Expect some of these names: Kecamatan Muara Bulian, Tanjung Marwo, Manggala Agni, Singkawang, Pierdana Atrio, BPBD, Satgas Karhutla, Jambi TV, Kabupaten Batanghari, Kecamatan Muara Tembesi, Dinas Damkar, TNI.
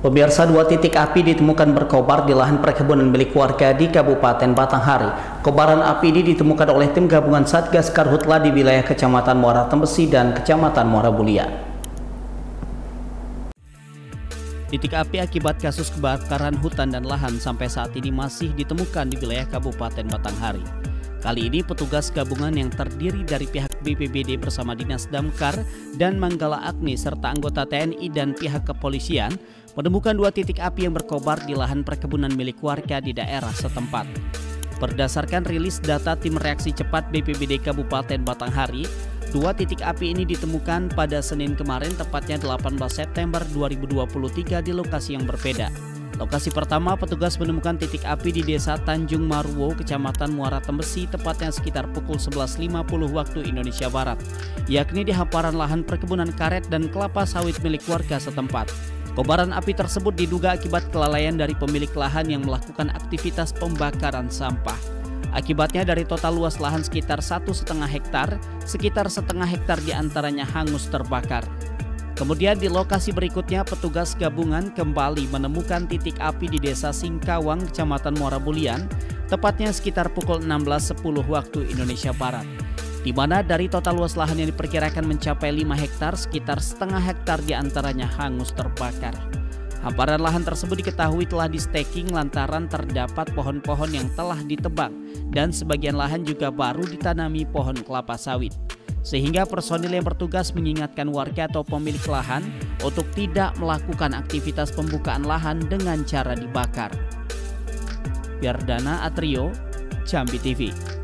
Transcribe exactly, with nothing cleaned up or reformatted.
Pemirsa, dua titik api ditemukan berkobar di lahan perkebunan milik warga di Kabupaten Batanghari. Kobaran api ini ditemukan oleh tim gabungan Satgas Karhutla di wilayah Kecamatan Muara Tembesi dan Kecamatan Muara Bulian. Titik api akibat kasus kebakaran hutan dan lahan sampai saat ini masih ditemukan di wilayah Kabupaten Batanghari. Kali ini petugas gabungan yang terdiri dari pihak B P B D bersama Dinas Damkar dan Manggala Agni serta anggota T N I dan pihak kepolisian menemukan dua titik api yang berkobar di lahan perkebunan milik warga di daerah setempat. Berdasarkan rilis data tim reaksi cepat B P B D Kabupaten Batanghari, dua titik api ini ditemukan pada Senin kemarin, tepatnya delapan belas September dua ribu dua puluh tiga di lokasi yang berbeda. Lokasi pertama, petugas menemukan titik api di desa Tanjung Marwo, Kecamatan Muara Tembesi, tepatnya sekitar pukul sebelas lima puluh waktu Indonesia Barat, yakni di hamparan lahan perkebunan karet dan kelapa sawit milik warga setempat. Kobaran api tersebut diduga akibat kelalaian dari pemilik lahan yang melakukan aktivitas pembakaran sampah. Akibatnya dari total luas lahan sekitar satu setengah hektar, sekitar setengah hektar diantaranya hangus terbakar. Kemudian di lokasi berikutnya petugas gabungan kembali menemukan titik api di desa Singkawang, Kecamatan Muara Bulian, tepatnya sekitar pukul enam belas sepuluh waktu Indonesia Barat, di mana dari total luas lahan yang diperkirakan mencapai lima hektar, sekitar setengah hektar diantaranya hangus terbakar. Hamparan lahan tersebut diketahui telah di-staking lantaran terdapat pohon-pohon yang telah ditebang dan sebagian lahan juga baru ditanami pohon kelapa sawit. Sehingga personil yang bertugas mengingatkan warga atau pemilik lahan untuk tidak melakukan aktivitas pembukaan lahan dengan cara dibakar. Pierdana Atrio, Jambi T V.